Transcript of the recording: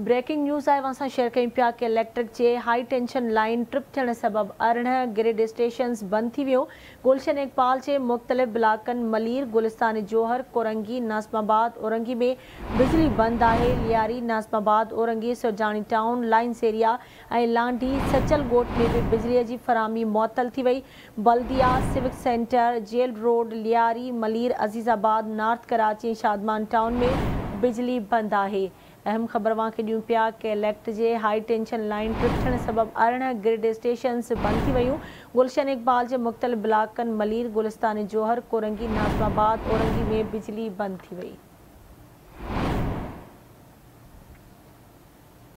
Breaking news आहे असां share कयूं पिया के इलेक्ट्रिक जे हाई टेंशन लाइन ट्रिप थियण सबब 18 ग्रिड स्टेशन्स बंद थी वियो। गुलशन इकबाल के मुख्तलिफ़ इलाक़नि मलीर गुलिस्तान जोहर कोरंगी नाज़िमाबाद औरंगी में बिजली बंद है। Lyari Nazimabad Orangi Surjani town lines area ए लांडी सचल गोट में भी बिजली की फरहमी मुअत्तल थी वही। Baldia civic centre jail road Lyari Malir Azizabad north Karachi Shadman town में बिजली बंद है। अहम खबरवा के दूँ पिया के इलेक्ट्रिक जे हाई टेंशन लाइन ट्रिप थियण सबब 18 ग्रिड स्टेशन्स बंद थी वयूँ। गुलशन इकबाल के मुख्तलिफ़ इलाक़नि मलीर गुलिस्तान जोहर कोरंगी नाज़िमाबाद औरंगी में बिजली बंद थी वही।